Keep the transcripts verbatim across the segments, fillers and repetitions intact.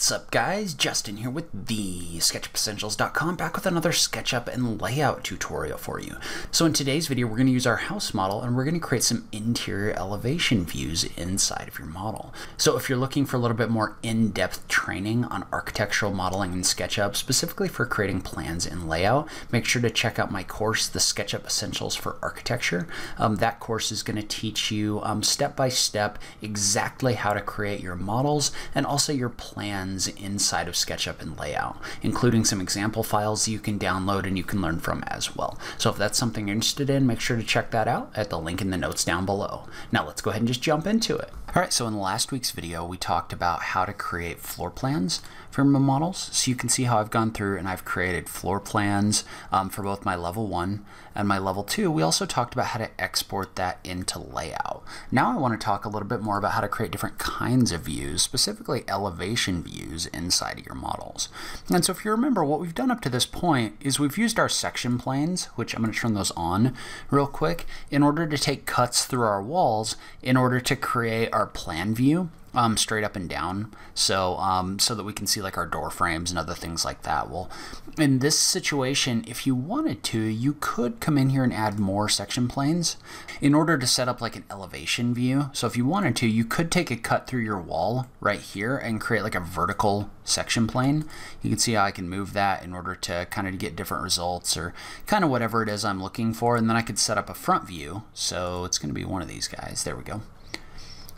What's up, guys? Justin here with the SketchUp Essentials dot com, back with another SketchUp and layout tutorial for you. So in today's video, we're going to use our house model and we're going to create some interior elevation views inside of your model. So if you're looking for a little bit more in-depth training on architectural modeling in SketchUp, specifically for creating plans and layout, make sure to check out my course, The SketchUp Essentials for Architecture. Um, that course is going to teach you um, step-by-step exactly how to create your models and also your plans plans inside of SketchUp and layout, including some example files you can download and you can learn from as well. So if that's something you're interested in, make sure to check that out at the link in the notes down below. Now let's go ahead and just jump into it. All right, so in last week's video, we talked about how to create floor plans for my models. So you can see how I've gone through and I've created floor plans um, for both my level one and my level two. We also talked about how to export that into layout. Now I want to talk a little bit more about how to create different kinds of views, specifically elevation views inside of your models. And so if you remember, what we've done up to this point is we've used our section planes, which I'm going to turn those on real quick, in order to take cuts through our walls in order to create our our plan view um, straight up and down, so um, so that we can see like our door frames and other things like that. Well, in this situation, if you wanted to, you could come in here and add more section planes in order to set up like an elevation view. So if you wanted to, you could take a cut through your wall right here and create like a vertical section plane. You can see how I can move that in order to kind of get different results or kind of whatever it is I'm looking for. And then I could set up a front view. So it's going to be one of these guys. There we go.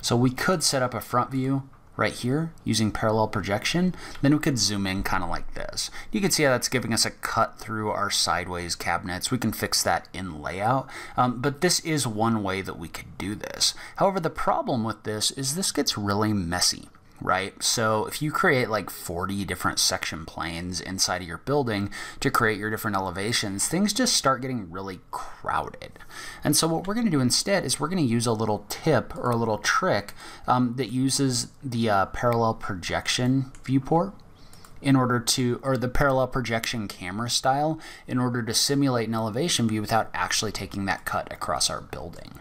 So we could set up a front view right here using parallel projection. Then we could zoom in kind of like this. You can see how that's giving us a cut through our sideways cabinets. We can fix that in layout, um, but this is one way that we could do this. However, the problem with this is this gets really messy, right? So if you create like forty different section planes inside of your building to create your different elevations, things just start getting really crowded. And so what we're going to do instead is we're going to use a little tip or a little trick um, that uses the uh, parallel projection viewport in order to, or the parallel projection camera style, in order to simulate an elevation view without actually taking that cut across our building.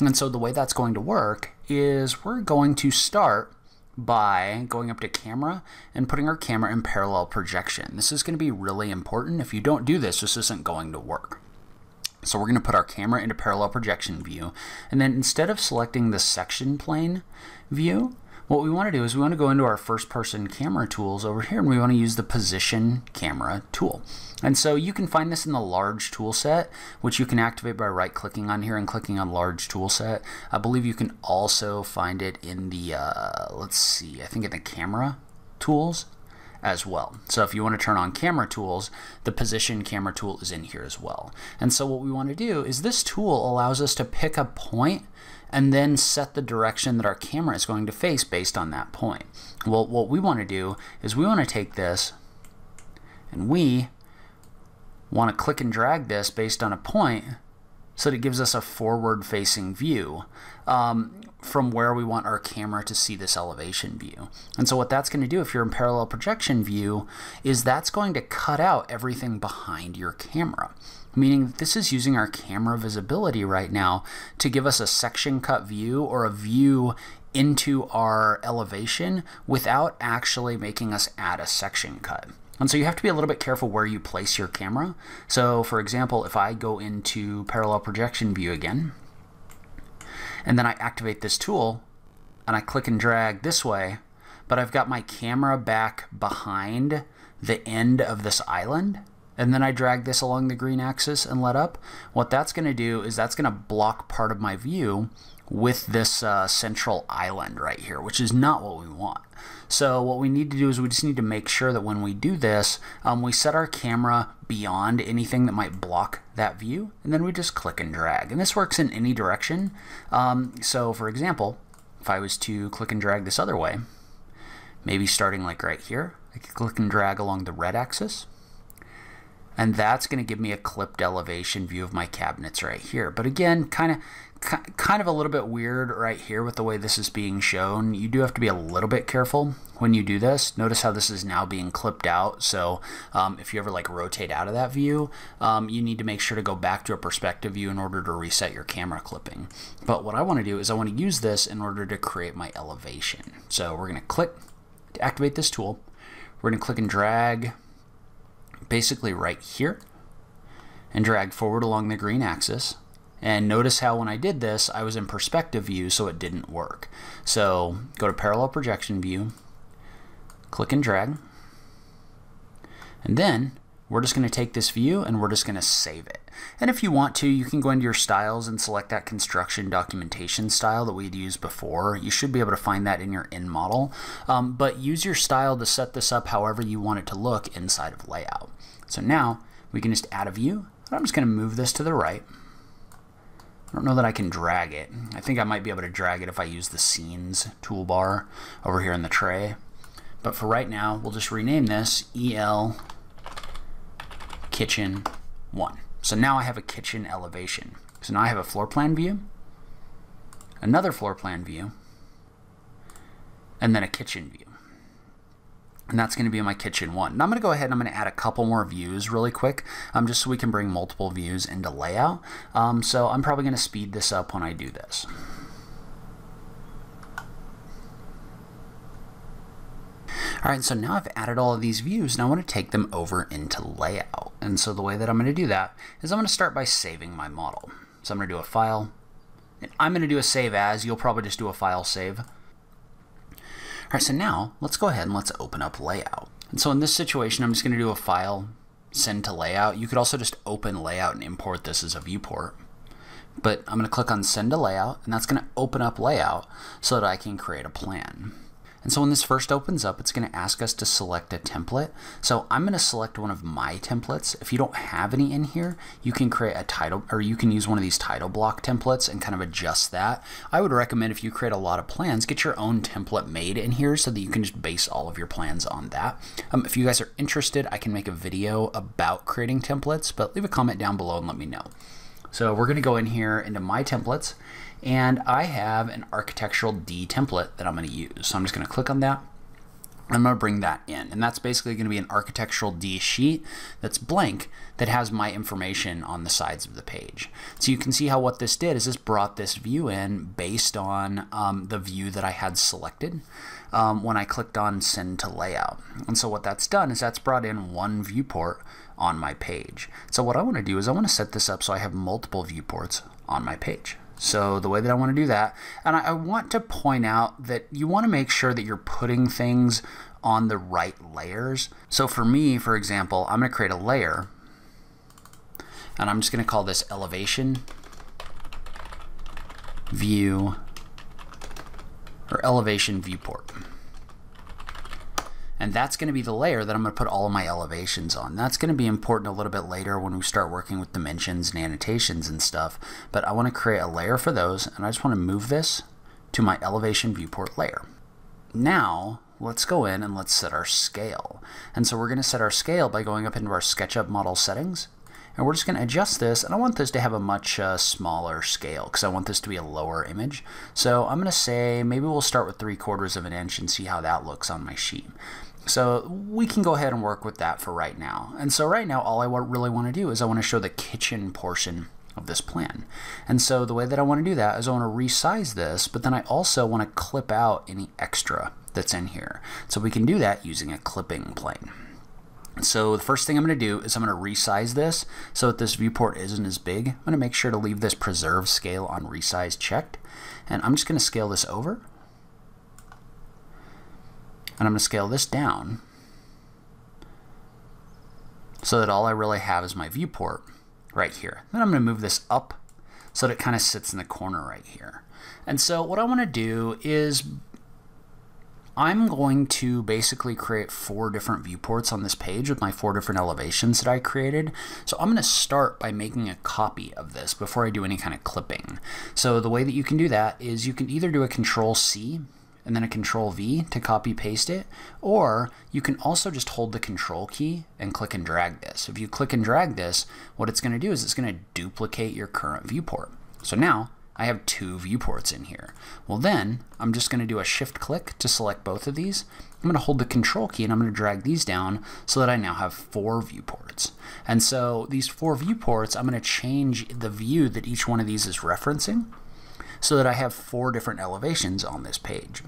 And so the way that's going to work is we're going to start by going up to camera and putting our camera in parallel projection. This is going to be really important. If you don't do this, this isn't going to work. So we're going to put our camera into parallel projection view. And then instead of selecting the section plane view, what we want to do is we want to go into our first person camera tools over here, and we want to use the position camera tool. And so you can find this in the large tool set, which you can activate by right clicking on here and clicking on large tool set. I believe you can also find it in the, uh, let's see, I think in the camera tools as well. So if you want to turn on camera tools, the position camera tool is in here as well. And so what we want to do is this tool allows us to pick a point and then set the direction that our camera is going to face based on that point. Well, what we want to do is we want to take this and we want to click and drag this based on a point so that it gives us a forward facing view um, from where we want our camera to see this elevation view. And so what that's going to do if you're in parallel projection view is that's going to cut out everything behind your camera, meaning that this is using our camera visibility right now to give us a section cut view or a view into our elevation without actually making us add a section cut. And so you have to be a little bit careful where you place your camera. So for example, if I go into parallel projection view again, and then I activate this tool and I click and drag this way, but I've got my camera back behind the end of this island, and then I drag this along the green axis and let up, what that's going to do is that's going to block part of my view with this uh, central island right here, which is not what we want. So what we need to do is we just need to make sure that when we do this, um, we set our camera beyond anything that might block that view, and then we just click and drag. And this works in any direction. Um, so for example, if I was to click and drag this other way, maybe starting like right here, I could click and drag along the red axis. And that's going to give me a clipped elevation view of my cabinets right here. But again, kind of kind of a little bit weird right here with the way this is being shown. You do have to be a little bit careful when you do this. Notice how this is now being clipped out. So um, if you ever like rotate out of that view, um, you need to make sure to go back to a perspective view in order to reset your camera clipping. But what I want to do is I want to use this in order to create my elevation. So we're going to click to activate this tool. We're going to click and drag basically right here and drag forward along the green axis. And notice how when I did this, I was in perspective view, so it didn't work. So go to parallel projection view, click and drag, and then we're just going to take this view and we're just going to save it. And if you want to, you can go into your styles and select that construction documentation style that we'd used before. You should be able to find that in your end model, um, but use your style to set this up however you want it to look inside of layout. So now we can just add a view. I'm just going to move this to the right. I don't know that I can drag it. I think I might be able to drag it if I use the scenes toolbar over here in the tray. But for right now, we'll just rename this E L Kitchen one. So now I have a kitchen elevation. So now I have a floor plan view, another floor plan view, and then a kitchen view. And that's going to be my kitchen one. And I'm going to go ahead and I'm going to add a couple more views really quick, um, just so we can bring multiple views into layout. Um, so I'm probably going to speed this up when I do this. All right, so now I've added all of these views and I want to take them over into layout. And so the way that I'm going to do that is I'm going to start by saving my model. So I'm going to do a file. And I'm going to do a save as. You'll probably just do a file save. All right, so now let's go ahead and let's open up layout. And so in this situation, I'm just going to do a file, send to layout. You could also just open layout and import this as a viewport. But I'm going to click on send to layout, and that's going to open up layout so that I can create a plan. And so when this first opens up, it's going to ask us to select a template. So I'm going to select one of my templates. If you don't have any in here, you can create a title, or you can use one of these title block templates and kind of adjust that. I would recommend if you create a lot of plans, get your own template made in here so that you can just base all of your plans on that. Um, if you guys are interested, I can make a video about creating templates, but leave a comment down below and let me know. So we're going to go in here into my templates, and I have an architectural D template that I'm going to use. So I'm just going to click on that. I'm going to bring that in, and that's basically going to be an architectural D sheet that's blank that has my information on the sides of the page. So you can see how what this did is this brought this view in based on um, the view that I had selected um, when I clicked on send to layout. And so what that's done is that's brought in one viewport on my page. So what I want to do is I want to set this up so I have multiple viewports on my page. So the way that I want to do that, and I want to point out that you want to make sure that you're putting things on the right layers. So for me, for example, I'm going to create a layer, and I'm just going to call this elevation view or elevation viewport. And that's going to be the layer that I'm going to put all of my elevations on. That's going to be important a little bit later when we start working with dimensions and annotations and stuff. But I want to create a layer for those, and I just want to move this to my elevation viewport layer. Now, let's go in and let's set our scale. And so we're going to set our scale by going up into our SketchUp model settings. And we're just going to adjust this, and I want this to have a much uh, smaller scale because I want this to be a lower image. So I'm going to say maybe we'll start with three quarters of an inch and see how that looks on my sheet. So we can go ahead and work with that for right now. And so right now, all I really want to do is I want to show the kitchen portion of this plan. And so the way that I want to do that is I want to resize this, but then I also want to clip out any extra that's in here. So we can do that using a clipping plane. So the first thing I'm going to do is I'm going to resize this so that this viewport isn't as big. I'm going to make sure to leave this preserve scale on resize checked. And I'm just going to scale this over. And I'm going to scale this down so that all I really have is my viewport right here. Then I'm going to move this up so that it kind of sits in the corner right here. And so what I want to do is I'm going to basically create four different viewports on this page with my four different elevations that I created. So I'm going to start by making a copy of this before I do any kind of clipping. So the way that you can do that is you can either do a control C and then a control V to copy paste it, or you can also just hold the control key and click and drag this. If you click and drag this, what it's going to do is it's going to duplicate your current viewport. So now I have two viewports in here. Well then, I'm just going to do a shift click to select both of these. I'm going to hold the control key and I'm going to drag these down so that I now have four viewports. And so these four viewports, I'm going to change the view that each one of these is referencing so that I have four different elevations on this page.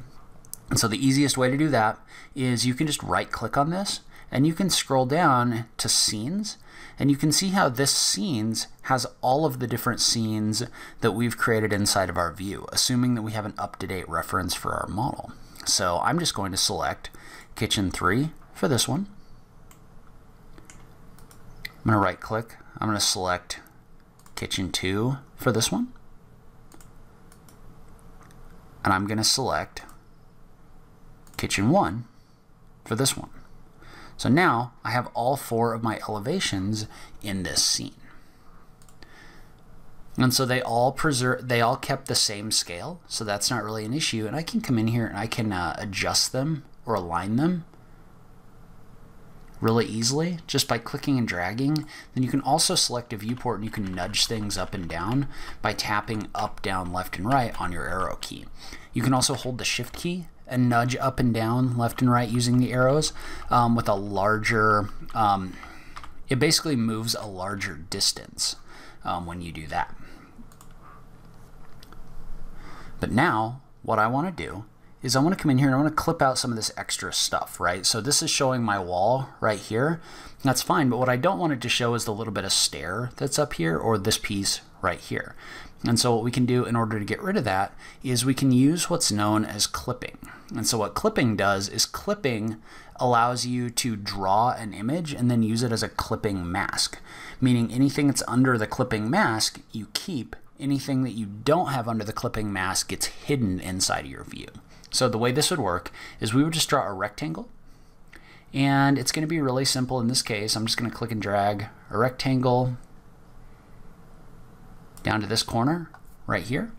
And so the easiest way to do that is you can just right click on this and you can scroll down to scenes, and you can see how this scenes has all of the different scenes that we've created inside of our view, assuming that we have an up-to-date reference for our model. So I'm just going to select Kitchen three for this one. I'm going to right click. I'm going to select Kitchen two for this one. And I'm going to select Kitchen one for this one. So now I have all four of my elevations in this scene. And so they all preserve, they all kept the same scale, so that's not really an issue. And I can come in here and I can uh, adjust them or align them really easily just by clicking and dragging. Then you can also select a viewport and you can nudge things up and down by tapping up, down, left, and right on your arrow key. You can also hold the shift key and nudge up and down, left and right using the arrows um, with a larger, um, it basically moves a larger distance um, when you do that. But now what I want to do is I want to come in here and I want to clip out some of this extra stuff, right? So this is showing my wall right here. That's fine, but what I don't want it to show is the little bit of stair that's up here or this piece right here. And so what we can do in order to get rid of that is we can use what's known as clipping. And so what clipping does is clipping allows you to draw an image and then use it as a clipping mask, meaning anything that's under the clipping mask you keep, anything that you don't have under the clipping mask gets hidden inside of your view. So the way this would work is we would just draw a rectangle, and it's going to be really simple in this case. I'm just going to click and drag a rectangle down to this corner right here.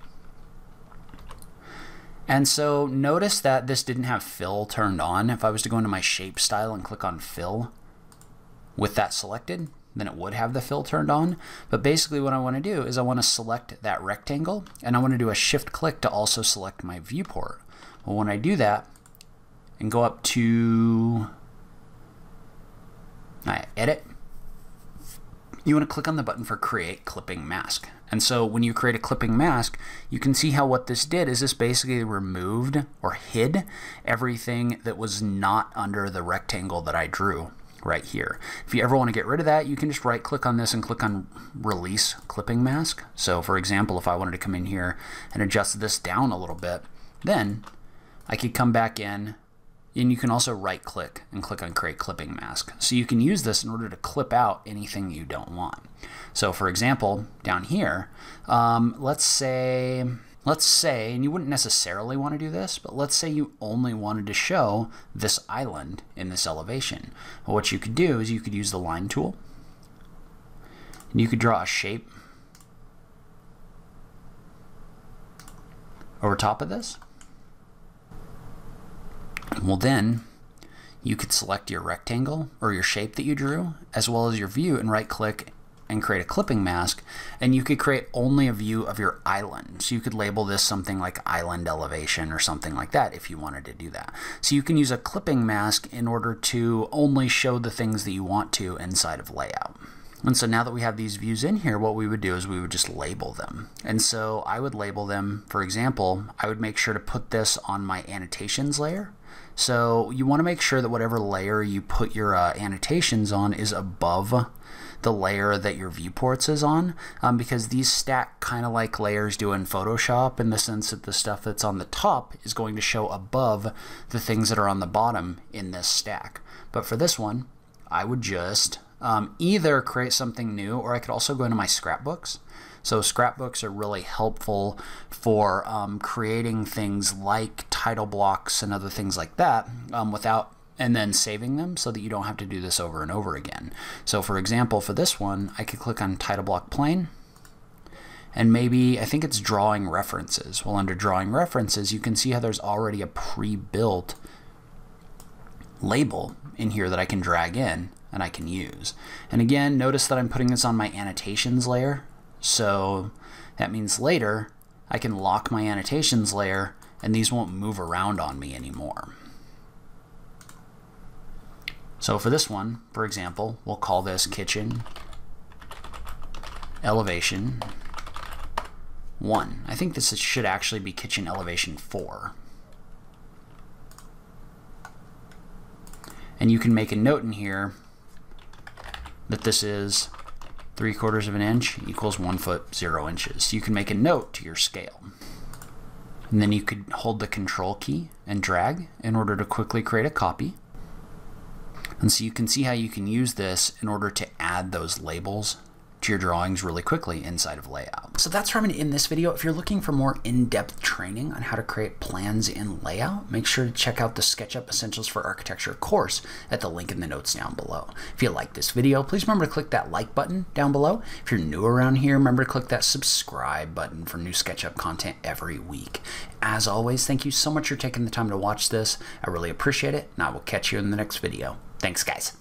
And so notice that this didn't have fill turned on. If I was to go into my shape style and click on fill with that selected, then it would have the fill turned on. But basically what I want to do is I want to select that rectangle and I want to do a shift click to also select my viewport. Well, when I do that and go up to I edit, you want to click on the button for create clipping mask. And so when you create a clipping mask, you can see how what this did is this basically removed or hid everything that was not under the rectangle that I drew right here. If you ever want to get rid of that, you can just right click on this and click on release clipping mask. So for example, if I wanted to come in here and adjust this down a little bit, then I could come back in, and you can also right click and click on create clipping mask. So you can use this in order to clip out anything you don't want. So for example, down here, um, let's say, let's say, and you wouldn't necessarily want to do this, but let's say you only wanted to show this island in this elevation. Well, what you could do is you could use the line tool and you could draw a shape over top of this. Well, then you could select your rectangle or your shape that you drew as well as your view and right click and create a clipping mask, and you could create only a view of your island. So you could label this something like island elevation or something like that if you wanted to do that. So you can use a clipping mask in order to only show the things that you want to inside of layout. And so now that we have these views in here, what we would do is we would just label them. And so I would label them, for example, I would make sure to put this on my annotations layer. So you want to make sure that whatever layer you put your uh, annotations on is above the layer that your viewports is on, um, because these stack kind of like layers do in Photoshop, in the sense that the stuff that's on the top is going to show above the things that are on the bottom in this stack. But for this one, I would just Um, either create something new, or I could also go into my scrapbooks. So scrapbooks are really helpful for um, creating things like title blocks and other things like that um, without, and then saving them so that you don't have to do this over and over again. So for example, for this one, I could click on title block plane, and maybe I think it's drawing references. Well, under drawing references, you can see how there's already a pre-built label in here that I can drag in and I can use. And again, notice that I'm putting this on my annotations layer. So that means later I can lock my annotations layer and these won't move around on me anymore. So for this one, for example, we'll call this kitchen elevation one. I think this should actually be kitchen elevation four. and you can make a note in here that this is three quarters of an inch equals one foot zero inches. You can make a note to your scale. And then you could hold the control key and drag in order to quickly create a copy. And so you can see how you can use this in order to add those labels to your drawings really quickly inside of Layout. So that's where I'm going to end this video. If you're looking for more in-depth training on how to create plans in Layout, make sure to check out the SketchUp Essentials for Architecture course at the link in the notes down below. If you like this video, please remember to click that like button down below. If you're new around here, remember to click that subscribe button for new SketchUp content every week. As always, thank you so much for taking the time to watch this. I really appreciate it, and I will catch you in the next video. Thanks, guys.